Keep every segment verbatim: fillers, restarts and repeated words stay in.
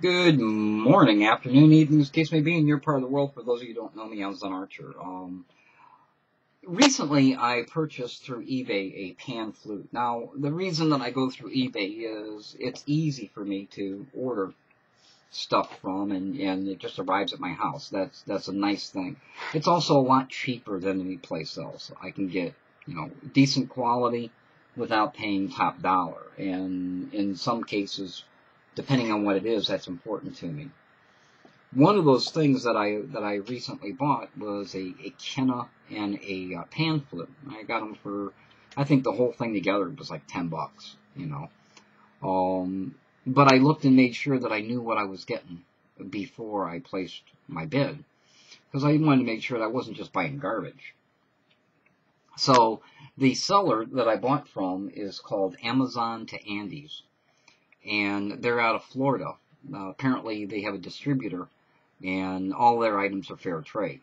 Good morning, afternoon, evening, as the case may be, in your part of the world. For those of you who don't know me, I'm ZenArcher. Um, recently, I purchased through eBay a pan flute. Now, the reason that I go through eBay is it's easy for me to order stuff from, and, and it just arrives at my house. That's that's a nice thing. It's also a lot cheaper than any place else. I can get, you know, decent quality without paying top dollar, and in some cases, depending on what it is, that's important to me. One of those things that I that I recently bought was a, a Kena and a uh, pan flute. I got them for, I think the whole thing together was like ten bucks, you know. Um, but I looked and made sure that I knew what I was getting before I placed my bid, because I wanted to make sure that I wasn't just buying garbage. So the seller that I bought from is called Amazon to Andes, and they're out of Florida. Uh, apparently they have a distributor, and all their items are fair trade.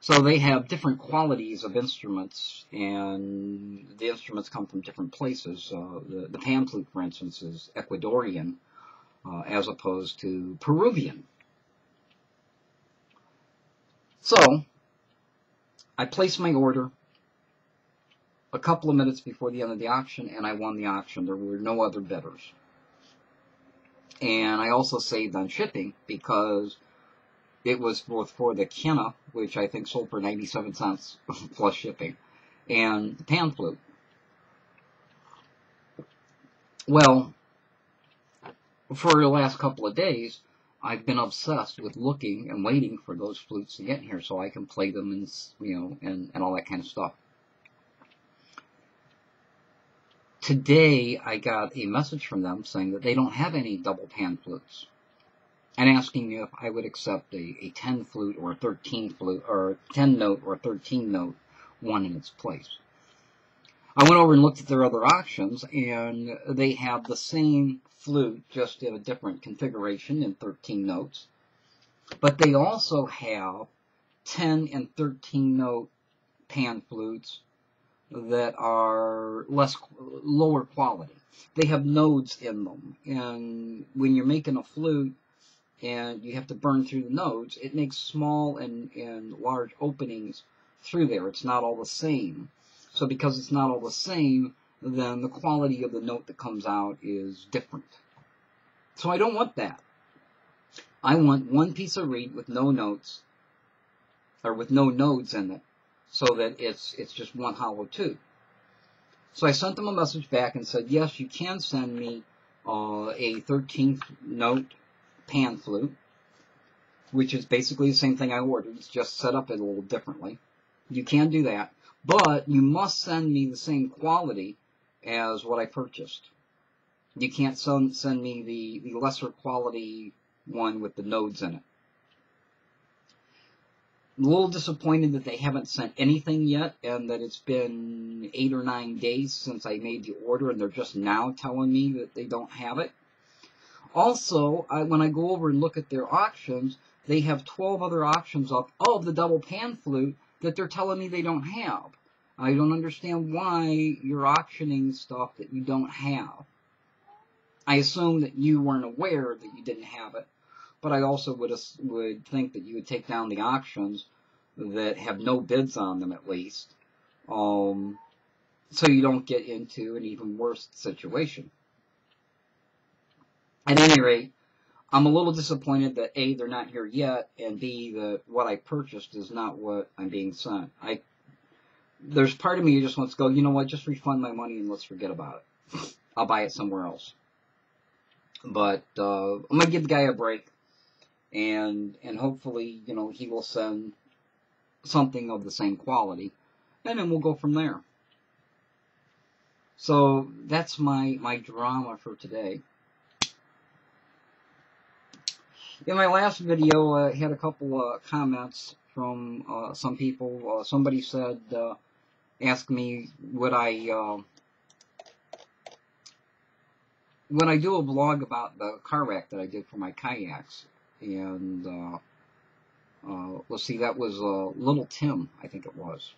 So they have different qualities of instruments, and the instruments come from different places. Uh, the, the pan flute, for instance, is Ecuadorian uh, as opposed to Peruvian. So I placed my order a couple of minutes before the end of the auction, and I won the auction. There were no other bidders. And I also saved on shipping, because it was both for the Kena, which I think sold for ninety-seven cents plus shipping, and the pan flute. Well, for the last couple of days, I've been obsessed with looking and waiting for those flutes to get here so I can play them, and, you know, and, and all that kind of stuff. Today, I got a message from them saying that they don't have any double pan flutes, and asking me if I would accept a, a ten flute or a thirteen flute, or ten note or thirteen note one in its place. I went over and looked at their other auctions, and they have the same flute, just in a different configuration in thirteen notes, but they also have ten and thirteen note pan flutes that are less lower quality. They have nodes in them, and when you're making a flute and you have to burn through the nodes, it makes small and, and large openings through there. It's not all the same. So because it's not all the same, then the quality of the note that comes out is different. So I don't want that. I want one piece of reed with no notes, or with no nodes in it, so that it's it's just one hollow tube. So I sent them a message back and said, yes, you can send me uh, a thirteenth note pan flute, which is basically the same thing I ordered. It's just set up a little differently. You can do that, but you must send me the same quality as what I purchased. You can't send, send me the, the lesser quality one with the nodes in it. I'm a little disappointed that they haven't sent anything yet, and that it's been eight or nine days since I made the order, and they're just now telling me that they don't have it. Also, I, when I go over and look at their auctions, they have twelve other auctions up of the double pan flute that they're telling me they don't have. I don't understand why you're auctioning stuff that you don't have. I assume that you weren't aware that you didn't have it, but I also would would think that you would take down the auctions that have no bids on them, at least, um, so you don't get into an even worse situation. At any rate, I'm a little disappointed that A, they're not here yet, and B, that what I purchased is not what I'm being sent. I, there's part of me who just wants to go, you know what, just refund my money and let's forget about it. I'll buy it somewhere else. But uh, I'm going to give the guy a break. And and hopefully, you know, he will send something of the same quality, and then we'll go from there. So that's my my drama for today. In my last video, I uh, had a couple of uh, comments from uh, some people. Uh, somebody said, uh, asked me, would I uh, would I do a vlog about the car wreck that I did for my kayaks? And uh, uh, let's see, that was uh, Little Tim, I think it was.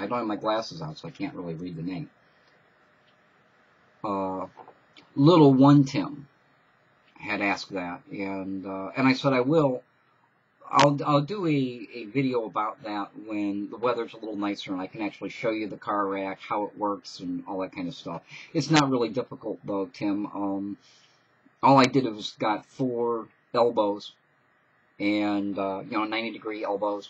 I don't have my glasses on, so I can't really read the name. Uh, Little One Tim had asked that, and uh, and I said I will. I'll I'll do a a video about that when the weather's a little nicer and I can actually show you the car rack, how it works, and all that kind of stuff. It's not really difficult though, Tim. Um, all I did was got four elbows, and uh, you know, ninety degree elbows,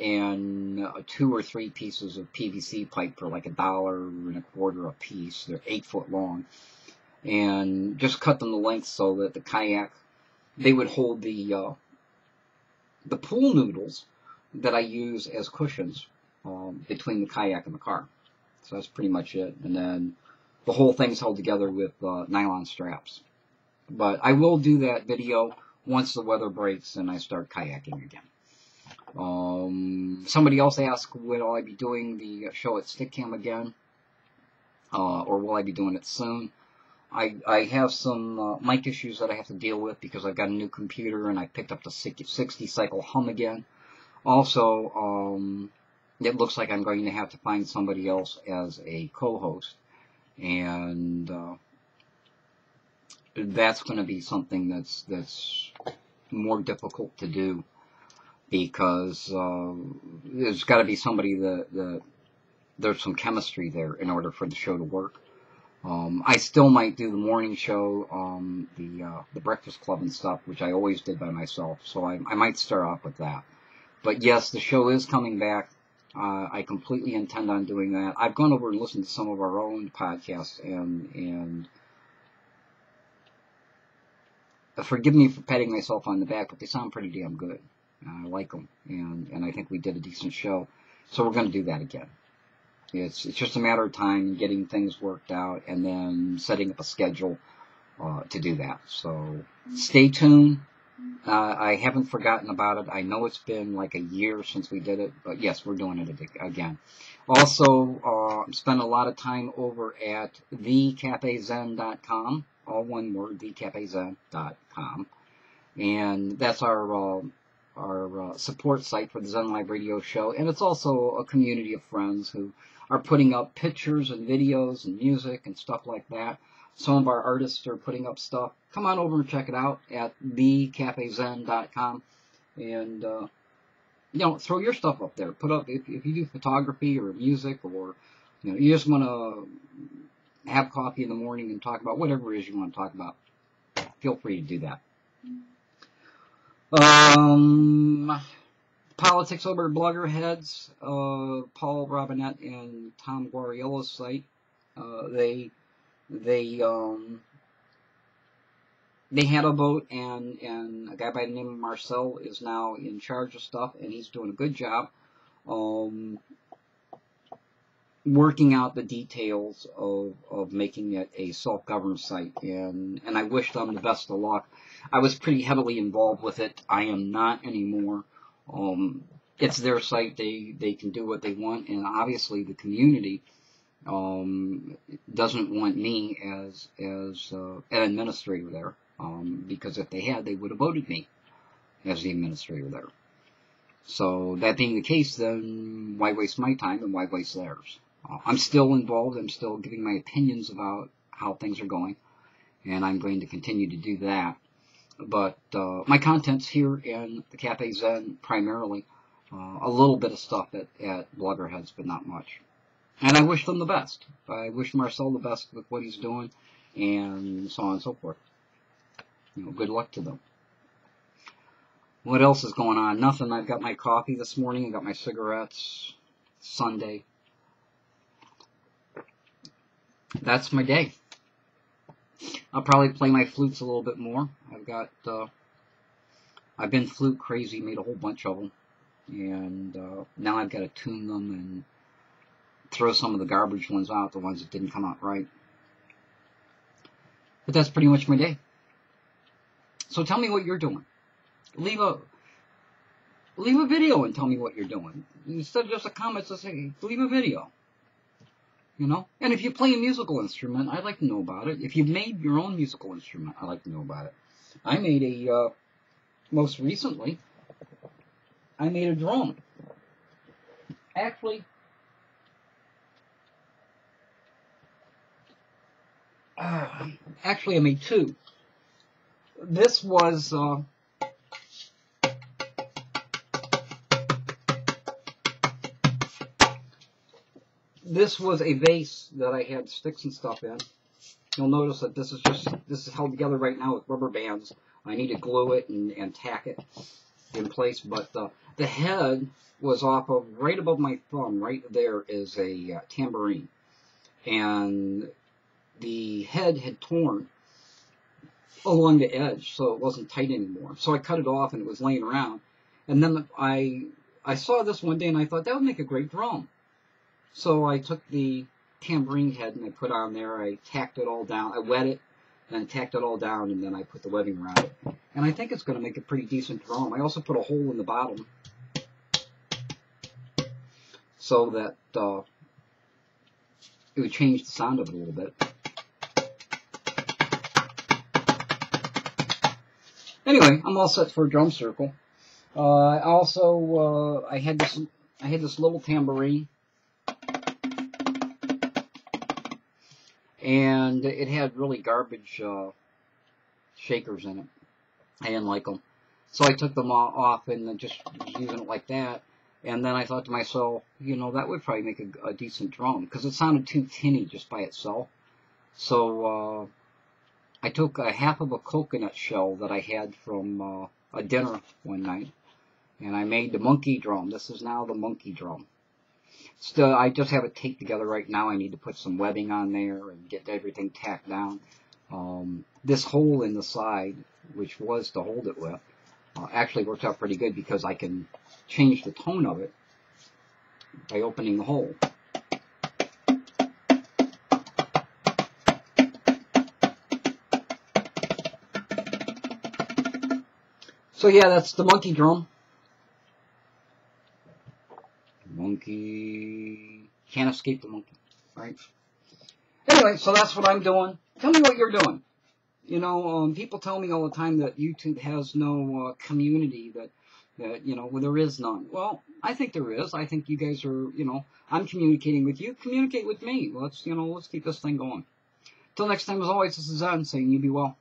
and uh, two or three pieces of P V C pipe for like a dollar and a quarter a piece. They're eight foot long, and just cut them to length so that the kayak, they would hold the uh, the pool noodles that I use as cushions um, between the kayak and the car. So that's pretty much it. And then the whole thing's held together with uh, nylon straps. But I will do that video once the weather breaks and I start kayaking again. Um, somebody else asked, will I be doing the show at StickCam again? Uh, or will I be doing it soon? I, I have some uh, mic issues that I have to deal with because I've got a new computer and I picked up the sixty cycle hum again. Also, um, it looks like I'm going to have to find somebody else as a co-host. And uh, that's going to be something that's, that's more difficult to do because uh, there's got to be somebody that, that there's some chemistry there in order for the show to work. Um, I still might do the morning show, um, the, uh, the Breakfast Club and stuff, which I always did by myself, so I, I might start off with that. But yes, the show is coming back. Uh, I completely intend on doing that. I've gone over and listened to some of our own podcasts, and, and forgive me for patting myself on the back, but they sound pretty damn good. I like them, and, and I think we did a decent show, so we're going to do that again. It's, it's just a matter of time getting things worked out and then setting up a schedule uh, to do that. So stay tuned. Uh, I haven't forgotten about it. I know it's been like a year since we did it, but yes, we're doing it again. Also, uh, I'm spending a lot of time over at the cafe zen dot com, all one word, the cafe zen dot com. And that's our... Uh, our uh, support site for the Zen Live Radio Show, and it's also a community of friends who are putting up pictures and videos and music and stuff like that. Some of our artists are putting up stuff. Come on over and check it out at the cafe zen dot com, and uh, you know, throw your stuff up there. Put up if, if you do photography or music, or you know, you just want to have coffee in the morning and talk about whatever it is you want to talk about. Feel free to do that. Um, politics over at Bloggerheads, uh, Paul Robinette and Tom Guariello's site, uh, they, they, um, they had a vote, and, and a guy by the name of Marcel is now in charge of stuff, and he's doing a good job, um, working out the details of, of making it a self-governed site, and, and I wish them the best of luck. I was pretty heavily involved with it. I am not anymore. Um, it's their site. They, they can do what they want, and obviously the community um, doesn't want me as, as uh, an administrator there, um, because if they had, they would have voted me as the administrator there. So that being the case, then why waste my time and why waste theirs? Uh, I'm still involved. I'm still giving my opinions about how things are going, and I'm going to continue to do that. But uh, my content's here in the Cafe Zen primarily. Uh, a little bit of stuff at, at Bloggerheads, but not much. And I wish them the best. I wish Marcel the best with what he's doing, and so on and so forth. You know, good luck to them. What else is going on? Nothing. I've got my coffee this morning. I've got my cigarettes. Sunday. That's my day. I'll probably play my flutes a little bit more. I've got, uh, I've been flute crazy, made a whole bunch of them, and uh, now I've got to tune them and throw some of the garbage ones out, the ones that didn't come out right. But that's pretty much my day. So tell me what you're doing. Leave a, leave a video and tell me what you're doing. Instead of just a comment, just say, leave a video. You know, and if you play a musical instrument, I'd like to know about it. If you've made your own musical instrument, I'd like to know about it. I made a, uh, most recently, I made a drone. Actually, uh, actually I made two. this was uh, this was a vase that I had sticks and stuff in. You'll notice that this is just this is held together right now with rubber bands. I need to glue it and, and tack it in place, but uh, the head was off of right above my thumb. Right there is a uh, tambourine, and the head had torn along the edge, so it wasn't tight anymore. So I cut it off, and it was laying around. And then I I saw this one day, and I thought that would make a great drum. So I took the tambourine head and I put on there. I tacked it all down. I wet it and tacked it all down, and then I put the webbing around it. And I think it's going to make a pretty decent drum. I also put a hole in the bottom so that uh, it would change the sound of it a little bit. Anyway, I'm all set for a drum circle. Uh, I also, uh, I had this, I had this little tambourine, and it had really garbage uh, shakers in it. I didn't like them, so I took them all off and then just using it like that. And then I thought to myself, you know, that would probably make a, a decent drum because it sounded too tinny just by itself. So uh, I took a half of a coconut shell that I had from uh, a dinner one night, and I made the monkey drum. This is now the monkey drum. Still, I just have it taped together right now. I need to put some webbing on there and get everything tacked down. Um, this hole in the side, which was to hold it with, uh, actually worked out pretty good because I can change the tone of it by opening the hole. So yeah, that's the monkey drum. Monkey. Can't escape the monkey, right? Anyway, so that's what I'm doing. Tell me what you're doing. You know, um, people tell me all the time that YouTube has no uh, community, that, that, you know, well, there is none. Well, I think there is. I think you guys are, you know, I'm communicating with you. Communicate with me. Let's, you know, let's keep this thing going. Till next time, as always, this is Zen saying you be well.